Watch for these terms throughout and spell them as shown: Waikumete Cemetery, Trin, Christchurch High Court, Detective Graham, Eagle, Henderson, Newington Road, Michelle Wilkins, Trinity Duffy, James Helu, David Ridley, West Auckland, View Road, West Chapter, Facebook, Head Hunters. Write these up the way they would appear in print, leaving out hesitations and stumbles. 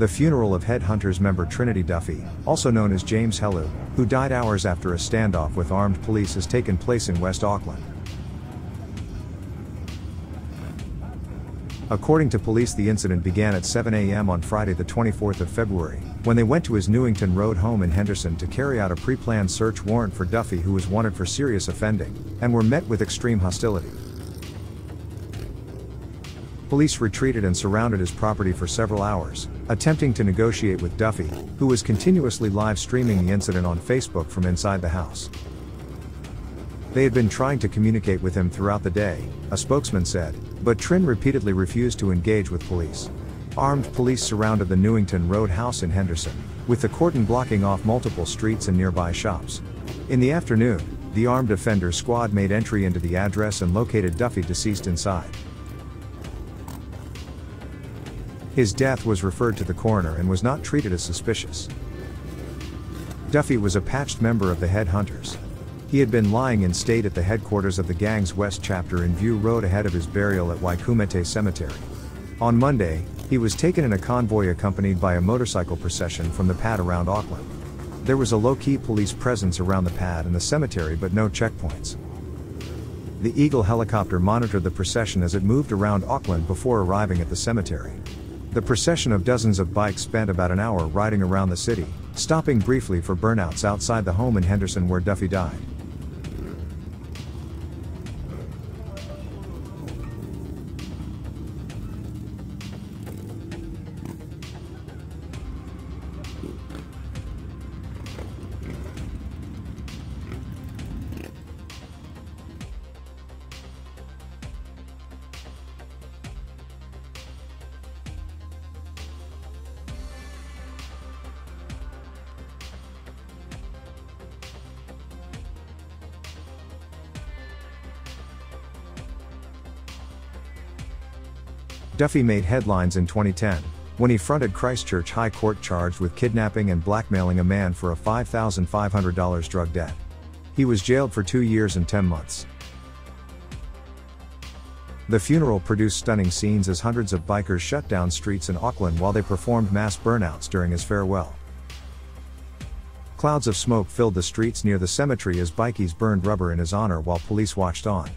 The funeral of Head Hunters member Trinity Duffy, also known as James Helu, who died hours after a standoff with armed police, has taken place in West Auckland. According to police, the incident began at 7 a.m. on Friday the 24th of February, when they went to his Newington Road home in Henderson to carry out a pre-planned search warrant for Duffy, who was wanted for serious offending, and were met with extreme hostility. Police retreated and surrounded his property for several hours, attempting to negotiate with Duffy, who was continuously live streaming the incident on Facebook from inside the house. They had been trying to communicate with him throughout the day, a spokesman said, but Trin repeatedly refused to engage with police. Armed police surrounded the Newington Road house in Henderson, with the cordon blocking off multiple streets and nearby shops. In the afternoon, the armed offender squad made entry into the address and located Duffy deceased inside. His death was referred to the coroner and was not treated as suspicious. Duffy was a patched member of the Head Hunters. He had been lying in state at the headquarters of the gang's West Chapter in View Road ahead of his burial at Waikumete Cemetery. On Monday, he was taken in a convoy accompanied by a motorcycle procession from the pad around Auckland. There was a low-key police presence around the pad and the cemetery, but no checkpoints. The Eagle helicopter monitored the procession as it moved around Auckland before arriving at the cemetery. The procession of dozens of bikes spent about an hour riding around the city, stopping briefly for burnouts outside the home in Henderson where Duffy died. Duffy made headlines in 2010, when he fronted Christchurch High Court charged with kidnapping and blackmailing a man for a $5,500 drug debt. He was jailed for 2 years and 10 months. The funeral produced stunning scenes as hundreds of bikers shut down streets in Auckland while they performed mass burnouts during his farewell. Clouds of smoke filled the streets near the cemetery as bikies burned rubber in his honor while police watched on.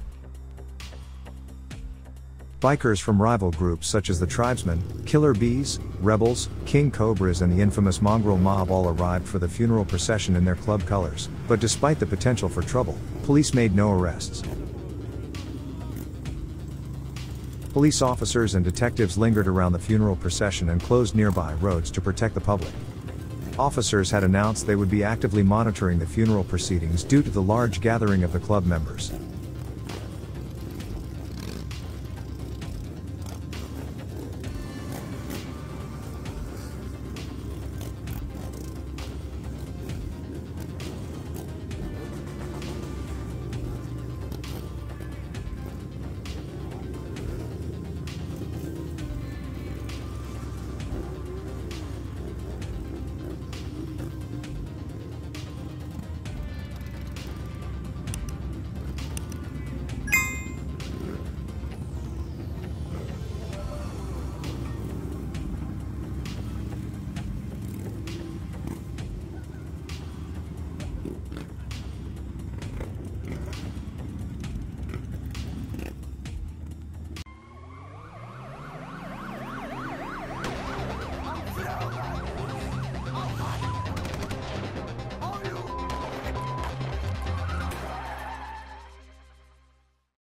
Bikers from rival groups such as the Tribesmen, Killer Bees, Rebels, King Cobras and the infamous Mongrel Mob all arrived for the funeral procession in their club colors, but despite the potential for trouble, police made no arrests. Police officers and detectives lingered around the funeral procession and closed nearby roads to protect the public. Officers had announced they would be actively monitoring the funeral proceedings due to the large gathering of the club members.